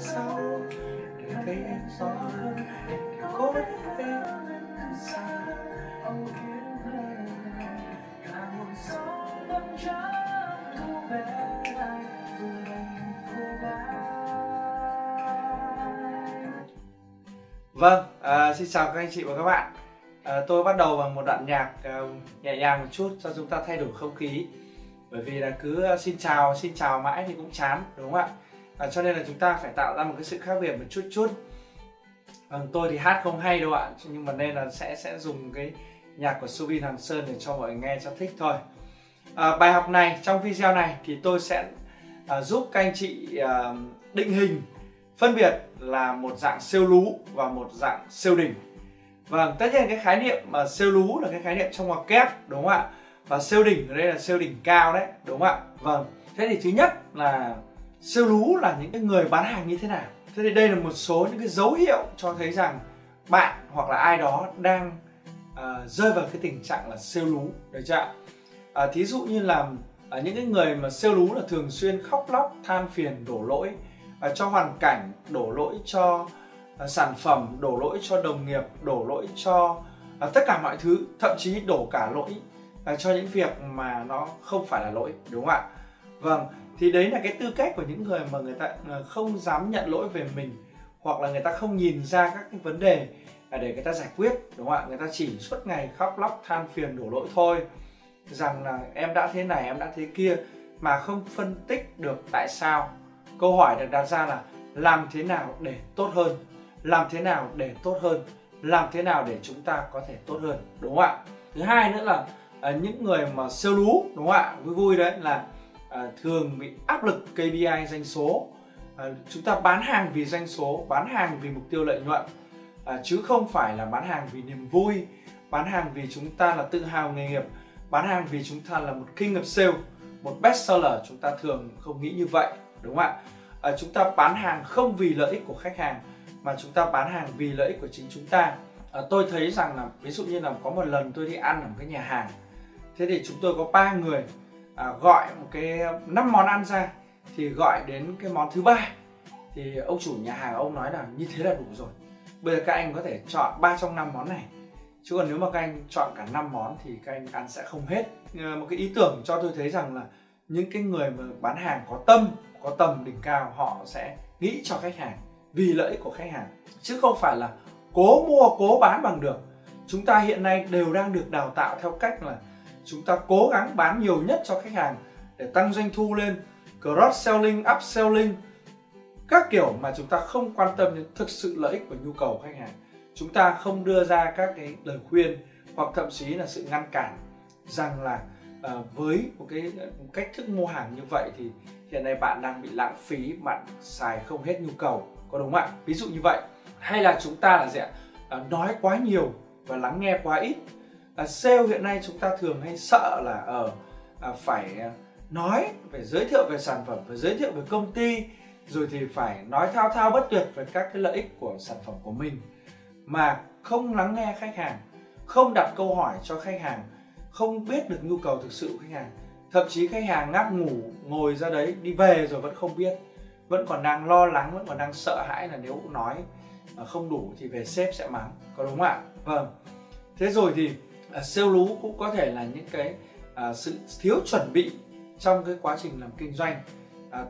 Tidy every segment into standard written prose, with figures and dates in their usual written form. sau để thấy em rõ hơn, để cố gắng em từ xa. Âu yếm lên cả một gió đâm trắng thu về lại vừa đành cô bái. Vâng, xin chào các anh chị và các bạn. Tôi bắt đầu bằng một đoạn nhạc nhẹ nhàng một chút cho chúng ta thay đổi không khí, bởi vì là cứ xin chào mãi thì cũng chán, đúng không ạ? Cho nên là chúng ta phải tạo ra một cái sự khác biệt một chút. Tôi thì hát không hay đâu ạ, nhưng mà nên là sẽ dùng cái nhạc của Subin Hoàng Sơn để cho mọi người nghe cho thích thôi. Bài học này, trong video này thì tôi sẽ giúp các anh chị định hình, phân biệt là một dạng siêu lú và một dạng siêu đỉnh. Vâng, tất nhiên cái khái niệm mà siêu lú là cái khái niệm trong ngoặc kép, đúng không ạ? Và siêu đỉnh ở đây là siêu đỉnh cao đấy, đúng không ạ? Vâng, thế thì thứ nhất là siêu lú là những cái người bán hàng như thế nào. Thế thì đây là một số những cái dấu hiệu cho thấy rằng bạn hoặc là ai đó đang rơi vào cái tình trạng là siêu lú, được chưa ạ? Thí dụ như là những cái người mà siêu lú là thường xuyên khóc lóc, than phiền, đổ lỗi cho hoàn cảnh, đổ lỗi cho sản phẩm, đổ lỗi cho đồng nghiệp, đổ lỗi cho tất cả mọi thứ, thậm chí đổ cả lỗi cho những việc mà nó không phải là lỗi, đúng không ạ? Vâng, thì đấy là cái tư cách của những người mà người ta không dám nhận lỗi về mình, hoặc là người ta không nhìn ra các cái vấn đề để người ta giải quyết, đúng không ạ? Người ta chỉ suốt ngày khóc lóc, than phiền, đổ lỗi thôi, rằng là em đã thế này, em đã thế kia, mà không phân tích được tại sao. Câu hỏi được đặt ra là làm thế nào để tốt hơn, làm thế nào để tốt hơn, làm thế nào để chúng ta có thể tốt hơn, đúng không ạ? Thứ hai nữa là những người mà siêu lú, đúng không ạ, vui đấy, là thường bị áp lực KPI doanh số. Chúng ta bán hàng vì doanh số, bán hàng vì mục tiêu lợi nhuận, chứ không phải là bán hàng vì niềm vui, bán hàng vì chúng ta là tự hào nghề nghiệp, bán hàng vì chúng ta là một king of sale, một best seller. Chúng ta thường không nghĩ như vậy, đúng không ạ? Chúng ta bán hàng không vì lợi ích của khách hàng, mà chúng ta bán hàng vì lợi ích của chính chúng ta. Tôi thấy rằng là ví dụ như là có một lần tôi đi ăn ở một cái nhà hàng, thế thì chúng tôi có 3 người gọi một cái 5 món ăn ra, thì gọi đến cái món thứ 3 thì ông chủ nhà hàng ông nói là như thế là đủ rồi, bây giờ các anh có thể chọn 3 trong 5 món này, chứ còn nếu mà các anh chọn cả 5 món thì các anh ăn sẽ không hết. Một cái ý tưởng cho tôi thấy rằng là những cái người mà bán hàng có tâm, có tầm đỉnh cao, họ sẽ nghĩ cho khách hàng, vì lợi ích của khách hàng, chứ không phải là cố mua cố bán bằng được. Chúng ta hiện nay đều đang được đào tạo theo cách là chúng ta cố gắng bán nhiều nhất cho khách hàng để tăng doanh thu lên, cross selling, up selling các kiểu, mà chúng ta không quan tâm đến thực sự lợi ích và nhu cầu của khách hàng. Chúng ta không đưa ra các cái lời khuyên, hoặc thậm chí là sự ngăn cản rằng là với một cái cách thức mua hàng như vậy thì hiện nay bạn đang bị lãng phí, bạn xài không hết nhu cầu, có đúng không ạ? Ví dụ như vậy. Hay là chúng ta là gì ạ? Nói quá nhiều và lắng nghe quá ít. Sale hiện nay chúng ta thường hay sợ là phải nói, phải giới thiệu về sản phẩm, phải giới thiệu về công ty, rồi thì phải nói thao thao bất tuyệt về các cái lợi ích của sản phẩm của mình, mà không lắng nghe khách hàng, không đặt câu hỏi cho khách hàng, không biết được nhu cầu thực sự của khách hàng. Thậm chí khách hàng ngáp ngủ, ngồi ra đấy, đi về rồi vẫn không biết, vẫn còn đang lo lắng, vẫn còn đang sợ hãi là nếu nói không đủ thì về sếp sẽ mắng, có đúng không ạ? Vâng. Thế rồi thì siêu lú cũng có thể là những cái sự thiếu chuẩn bị trong cái quá trình làm kinh doanh,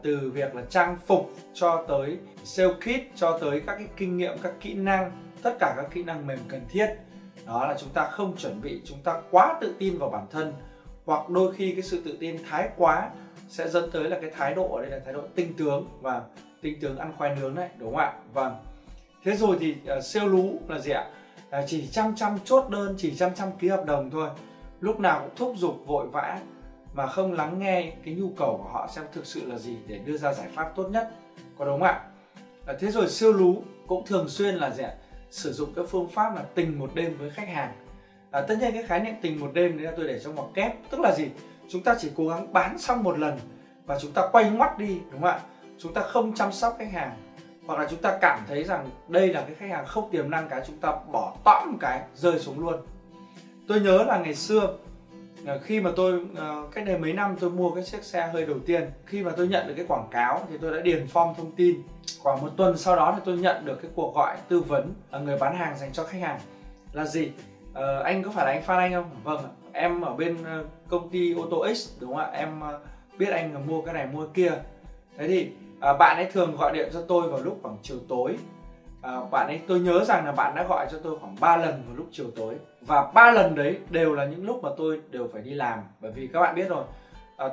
từ việc là trang phục cho tới sale kit, cho tới các cái kinh nghiệm, các kỹ năng, tất cả các kỹ năng mềm cần thiết. Đó là chúng ta không chuẩn bị, chúng ta quá tự tin vào bản thân, hoặc đôi khi cái sự tự tin thái quá sẽ dẫn tới là cái thái độ ở đây là thái độ tinh tướng, và tinh tướng ăn khoai nướng đấy, đúng không ạ? Vâng. Thế rồi thì siêu lú là gì ạ? Chỉ chăm chốt đơn, chỉ chăm ký hợp đồng thôi, lúc nào cũng thúc giục vội vã, mà không lắng nghe cái nhu cầu của họ xem thực sự là gì để đưa ra giải pháp tốt nhất, có đúng không ạ? Thế rồi siêu lú cũng thường xuyên là gì ạ? Sử dụng cái phương pháp là tình một đêm với khách hàng. Tất nhiên cái khái niệm tình một đêm đấy là tôi để trong ngoặc kép, tức là gì? Chúng ta chỉ cố gắng bán xong một lần và chúng ta quay ngoắt đi, đúng không ạ? Chúng ta không chăm sóc khách hàng, hoặc là chúng ta cảm thấy rằng đây là cái khách hàng không tiềm năng, cái chúng ta bỏ tõm một cái rơi xuống luôn. Tôi nhớ là ngày xưa khi mà tôi cách đây mấy năm tôi mua cái chiếc xe hơi đầu tiên, khi mà tôi nhận được cái quảng cáo thì tôi đã điền form thông tin Khoảng một tuần sau đó thì tôi nhận được cái cuộc gọi tư vấn người bán hàng dành cho khách hàng là gì? Anh có phải là anh Phan Anh không? Vâng ạ, em ở bên công ty ô tô X đúng không ạ? Em biết anh mua cái này mua kia. Thế thì bạn ấy thường gọi điện cho tôi vào lúc khoảng chiều tối. Bạn ấy, tôi nhớ rằng là bạn đã gọi cho tôi khoảng 3 lần vào lúc chiều tối, và 3 lần đấy đều là những lúc mà tôi đều phải đi làm, bởi vì các bạn biết rồi,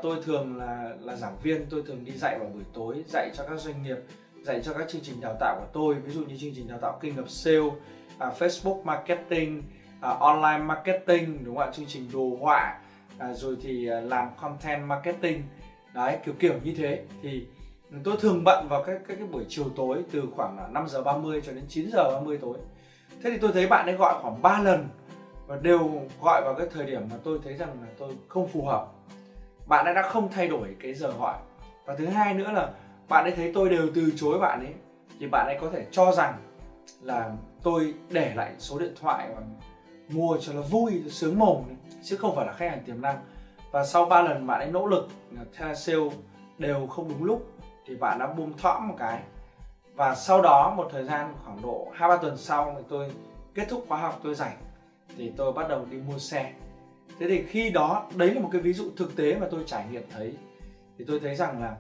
tôi thường là giảng viên, tôi thường đi dạy vào buổi tối, dạy cho các doanh nghiệp, dạy cho các chương trình đào tạo của tôi, ví dụ như chương trình đào tạo kinh nghiệm sale, Facebook marketing, online marketing đúng không ạ, chương trình đồ họa, rồi thì làm content marketing đấy, kiểu như thế. Thì tôi thường bận vào cái buổi chiều tối từ khoảng 5h30 cho đến 9h30 tối. Thế thì tôi thấy bạn ấy gọi khoảng 3 lần và đều gọi vào cái thời điểm mà tôi thấy rằng là tôi không phù hợp. Bạn ấy đã không thay đổi cái giờ gọi. Và thứ hai nữa là bạn ấy thấy tôi đều từ chối bạn ấy, thì bạn ấy có thể cho rằng là tôi để lại số điện thoại và mua cho nó vui, sướng mồm, chứ không phải là khách hàng tiềm năng. Và sau 3 lần bạn ấy nỗ lực theo sale đều không đúng lúc thì bạn đã buông thõm một cái. Và sau đó một thời gian khoảng độ 2-3 tuần sau thì tôi kết thúc khóa học, tôi rảnh thì tôi bắt đầu đi mua xe. Thế thì khi đó, đấy là một cái ví dụ thực tế mà tôi trải nghiệm thấy, thì tôi thấy rằng là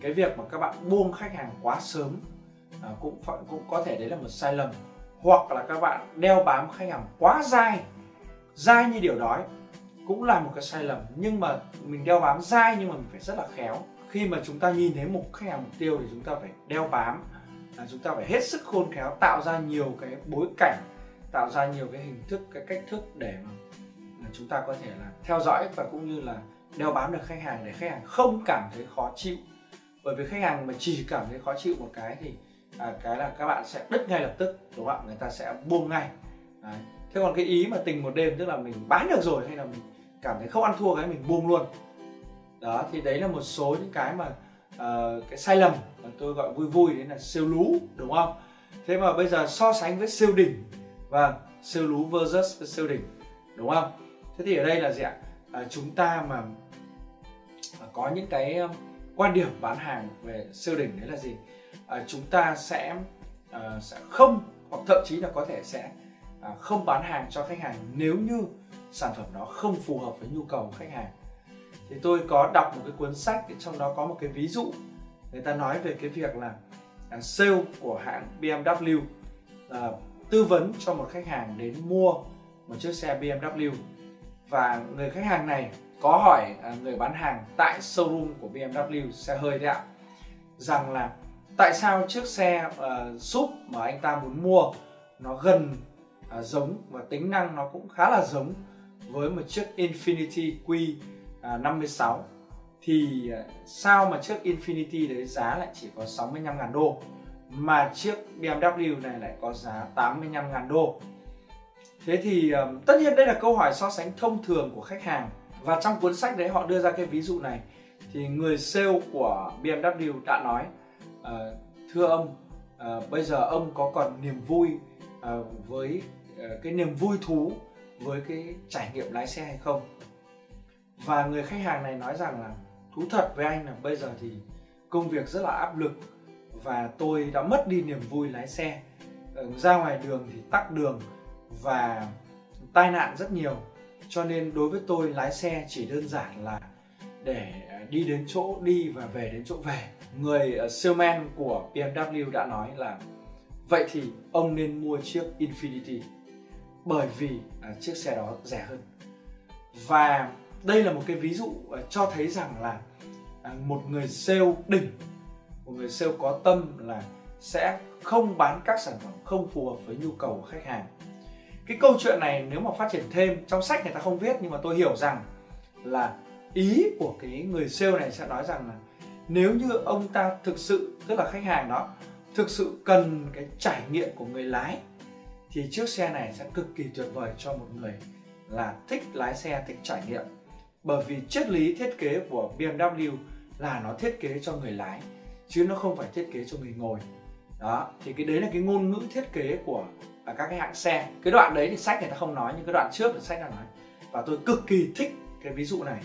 cái việc mà các bạn buông khách hàng quá sớm cũng có thể đấy là một sai lầm, hoặc là các bạn đeo bám khách hàng quá dai như điều đói cũng là một cái sai lầm. Nhưng mà mình đeo bám dai nhưng mà mình phải rất là khéo. Khi mà chúng ta nhìn thấy một khách hàng mục tiêu thì chúng ta phải đeo bám, chúng ta phải hết sức khôn khéo, tạo ra nhiều cái bối cảnh, tạo ra nhiều cái hình thức, cái cách thức để mà chúng ta có thể là theo dõi và cũng như là đeo bám được khách hàng, để khách hàng không cảm thấy khó chịu. Bởi vì khách hàng mà chỉ cảm thấy khó chịu một cái thì cái là các bạn sẽ đứt ngay lập tức, đúng không ạ? Người ta sẽ buông ngay. Đấy. Thế còn cái ý mà tình một đêm, tức là mình bán được rồi hay là mình cảm thấy không ăn thua cái mình buông luôn. Đó, thì đấy là một số những cái mà cái sai lầm mà tôi gọi vui đấy là siêu lú, đúng không? Thế mà bây giờ so sánh với siêu đỉnh, và siêu lú versus với siêu đỉnh, đúng không? Thế thì ở đây là gì ạ? Chúng ta mà có những cái quan điểm bán hàng về siêu đỉnh đấy là gì? Chúng ta sẽ không, hoặc thậm chí là có thể sẽ không bán hàng cho khách hàng nếu như sản phẩm đó không phù hợp với nhu cầu của khách hàng. Thì tôi có đọc một cái cuốn sách, trong đó có một cái ví dụ người ta nói về cái việc là sale của hãng BMW tư vấn cho một khách hàng đến mua một chiếc xe BMW, và người khách hàng này có hỏi người bán hàng tại showroom của BMW, xe hơi đấy ạ, rằng là tại sao chiếc xe SUV mà anh ta muốn mua nó gần giống và tính năng nó cũng khá là giống với một chiếc Infiniti Q56, thì sao mà chiếc Infiniti đấy giá lại chỉ có 65.000 đô mà chiếc BMW này lại có giá 85.000 đô. Thế thì tất nhiên đây là câu hỏi so sánh thông thường của khách hàng, và trong cuốn sách đấy họ đưa ra cái ví dụ này. Thì người sale của BMW đã nói: thưa ông, bây giờ ông có còn niềm vui với cái niềm vui thú với cái trải nghiệm lái xe hay không? Và người khách hàng này nói rằng là thú thật với anh là bây giờ thì công việc rất là áp lực, và tôi đã mất đi niềm vui lái xe. Ra ngoài đường thì tắc đường và tai nạn rất nhiều, cho nên đối với tôi lái xe chỉ đơn giản là để đi đến chỗ đi và về đến chỗ về. Người salesman của BMW đã nói là vậy thì ông nên mua chiếc Infiniti, bởi vì chiếc xe đó rẻ hơn. Và đây là một cái ví dụ cho thấy rằng là một người sale đỉnh, một người sale có tâm là sẽ không bán các sản phẩm không phù hợp với nhu cầu của khách hàng. Cái câu chuyện này nếu mà phát triển thêm, trong sách người ta không viết, nhưng mà tôi hiểu rằng là ý của cái người sale này sẽ nói rằng là nếu như ông ta thực sự, tức là khách hàng đó, thực sự cần cái trải nghiệm của người lái, thì chiếc xe này sẽ cực kỳ tuyệt vời cho một người là thích lái xe, thích trải nghiệm. Bởi vì triết lý thiết kế của BMW là nó thiết kế cho người lái, chứ nó không phải thiết kế cho người ngồi. Đó, thì cái đấy là cái ngôn ngữ thiết kế của các cái hãng xe. Cái đoạn đấy thì sách người ta không nói, nhưng cái đoạn trước thì sách đã nói. Và tôi cực kỳ thích cái ví dụ này.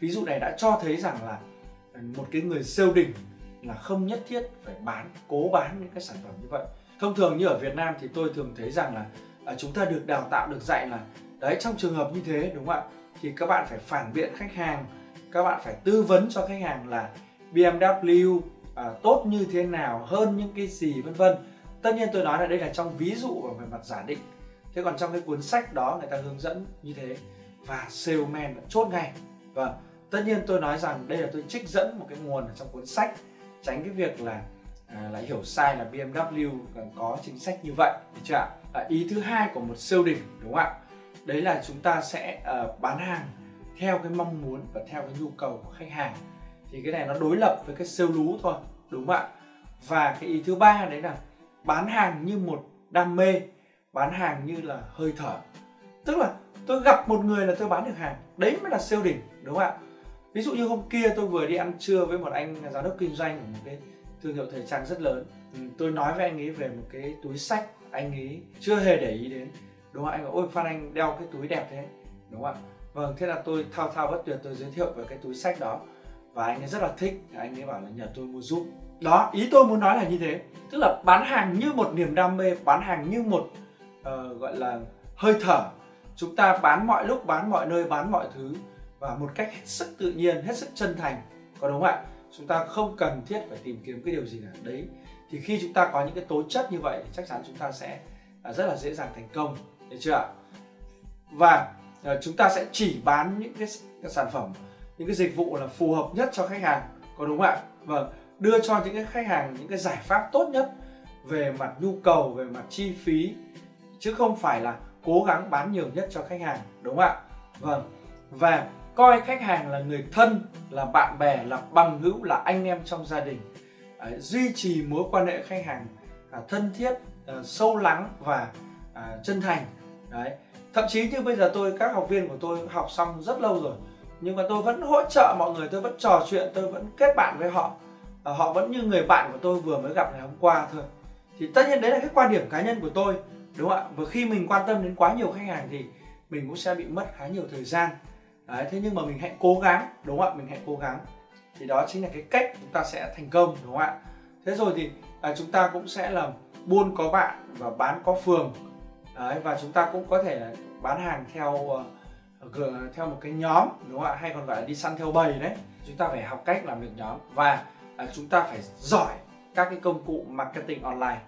Ví dụ này đã cho thấy rằng là một cái người siêu đỉnh là không nhất thiết phải cố bán những cái sản phẩm như vậy. Thông thường như ở Việt Nam thì tôi thường thấy rằng là chúng ta được đào tạo, được dạy là đấy, trong trường hợp như thế, đúng không ạ, thì các bạn phải phản biện khách hàng, các bạn phải tư vấn cho khách hàng là BMW tốt như thế nào, hơn những cái gì, vân vân. Tất nhiên tôi nói là đây là trong ví dụ về mặt giả định. Thế còn trong cái cuốn sách đó người ta hướng dẫn như thế và salesman đã chốt ngay. Và tất nhiên tôi nói rằng đây là tôi trích dẫn một cái nguồn ở trong cuốn sách, tránh cái việc là lại hiểu sai là BMW có chính sách như vậy, được chưa ạ? Ý thứ hai của một siêu đỉnh, đúng không ạ? Đấy là chúng ta sẽ bán hàng theo cái mong muốn và theo cái nhu cầu của khách hàng. Thì cái này nó đối lập với cái siêu lú thôi, đúng không ạ? Và cái ý thứ ba đấy là bán hàng như một đam mê, bán hàng như là hơi thở. Tức là tôi gặp một người là tôi bán được hàng, đấy mới là siêu đỉnh, đúng không ạ? Ví dụ như hôm kia tôi vừa đi ăn trưa với một anh giám đốc kinh doanh của một cái thương hiệu thời trang rất lớn. Tôi nói với anh ấy về một cái túi xách, anh ấy chưa hề để ý đến, đúng không ạ? Anh bảo ôi Phan Anh đeo cái túi đẹp thế, đúng không ạ? Vâng, thế là tôi thao thao bất tuyệt, tôi giới thiệu về cái túi xách đó và anh ấy rất là thích, anh ấy bảo là nhờ tôi mua giúp. Đó, ý tôi muốn nói là như thế, tức là bán hàng như một niềm đam mê, bán hàng như một gọi là hơi thở. Chúng ta bán mọi lúc, bán mọi nơi, bán mọi thứ và một cách hết sức tự nhiên, hết sức chân thành, có đúng không ạ? Chúng ta không cần thiết phải tìm kiếm cái điều gì cả đấy. Thì khi chúng ta có những cái tố chất như vậy, chắc chắn chúng ta sẽ rất là dễ dàng thành công, được chưa ạ? Và chúng ta sẽ chỉ bán những cái sản phẩm, những cái dịch vụ là phù hợp nhất cho khách hàng, có đúng không ạ? Vâng, đưa cho những cái khách hàng những cái giải pháp tốt nhất về mặt nhu cầu, về mặt chi phí, chứ không phải là cố gắng bán nhiều nhất cho khách hàng, đúng không ạ? Vâng, và coi khách hàng là người thân, là bạn bè, là bằng hữu, là anh em trong gia đình. Duy trì mối quan hệ khách hàng thân thiết, sâu lắng và chân thành. Đấy. Thậm chí như bây giờ các học viên của tôi học xong rất lâu rồi, nhưng mà tôi vẫn hỗ trợ mọi người, tôi vẫn trò chuyện, tôi vẫn kết bạn với họ. Họ vẫn như người bạn của tôi vừa mới gặp ngày hôm qua thôi. Thì tất nhiên đấy là cái quan điểm cá nhân của tôi, đúng không ạ? Và khi mình quan tâm đến quá nhiều khách hàng thì mình cũng sẽ bị mất khá nhiều thời gian. Đấy, thế nhưng mà mình hãy cố gắng, đúng không ạ? Mình hãy cố gắng. Thì đó chính là cái cách chúng ta sẽ thành công, đúng không ạ? Thế rồi thì chúng ta cũng sẽ là buôn có bạn và bán có phường. Đấy, và chúng ta cũng có thể là bán hàng theo một cái nhóm, đúng không ạ? Hay còn gọi là đi săn theo bầy đấy. Chúng ta phải học cách làm việc nhóm và chúng ta phải giỏi các cái công cụ marketing online.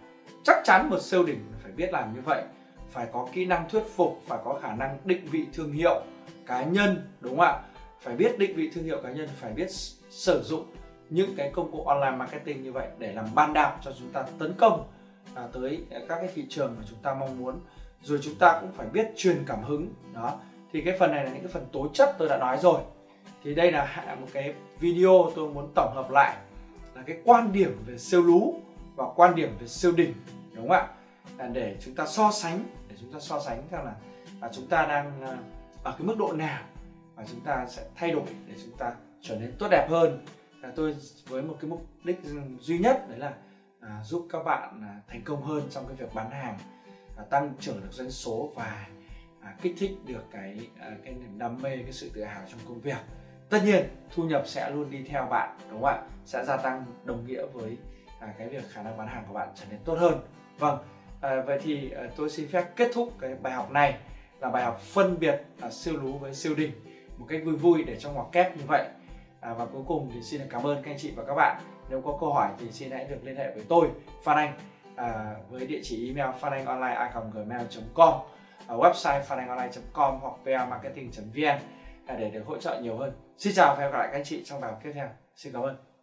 Chắc chắn một siêu đỉnh phải biết làm như vậy, phải có kỹ năng thuyết phục, phải có khả năng định vị thương hiệu cá nhân, đúng không ạ? Phải biết định vị thương hiệu cá nhân, phải biết sử dụng những cái công cụ online marketing như vậy để làm ban đạp cho chúng ta tấn công tới các cái thị trường mà chúng ta mong muốn. Rồi chúng ta cũng phải biết truyền cảm hứng. Đó, thì cái phần này là những cái phần tố chất tôi đã nói rồi. Thì đây là một cái video tôi muốn tổng hợp lại là cái quan điểm về siêu lú và quan điểm về siêu đỉnh, đúng không ạ? Để chúng ta so sánh, xem là chúng ta đang ở cái mức độ nào và chúng ta sẽ thay đổi để chúng ta trở nên tốt đẹp hơn. Tôi với một cái mục đích duy nhất đấy là giúp các bạn thành công hơn trong cái việc bán hàng, tăng trưởng được doanh số và kích thích được cái niềm đam mê, cái sự tự hào trong công việc. Tất nhiên thu nhập sẽ luôn đi theo bạn, đúng không ạ? Sẽ gia tăng đồng nghĩa với cái việc khả năng bán hàng của bạn trở nên tốt hơn. Vâng, vậy thì tôi xin phép kết thúc cái bài học này là bài học phân biệt siêu lú với siêu đỉnh một cách vui vui để trong ngoặc kép như vậy. Và cuối cùng thì xin cảm ơn các anh chị và các bạn. Nếu có câu hỏi thì xin hãy được liên hệ với tôi, Phan Anh, với địa chỉ email phananhonline@gmail.com, website phananhonline.com hoặc pamarketing.vn để được hỗ trợ nhiều hơn. Xin chào và hẹn gặp lại các anh chị trong bài học tiếp theo. Xin cảm ơn.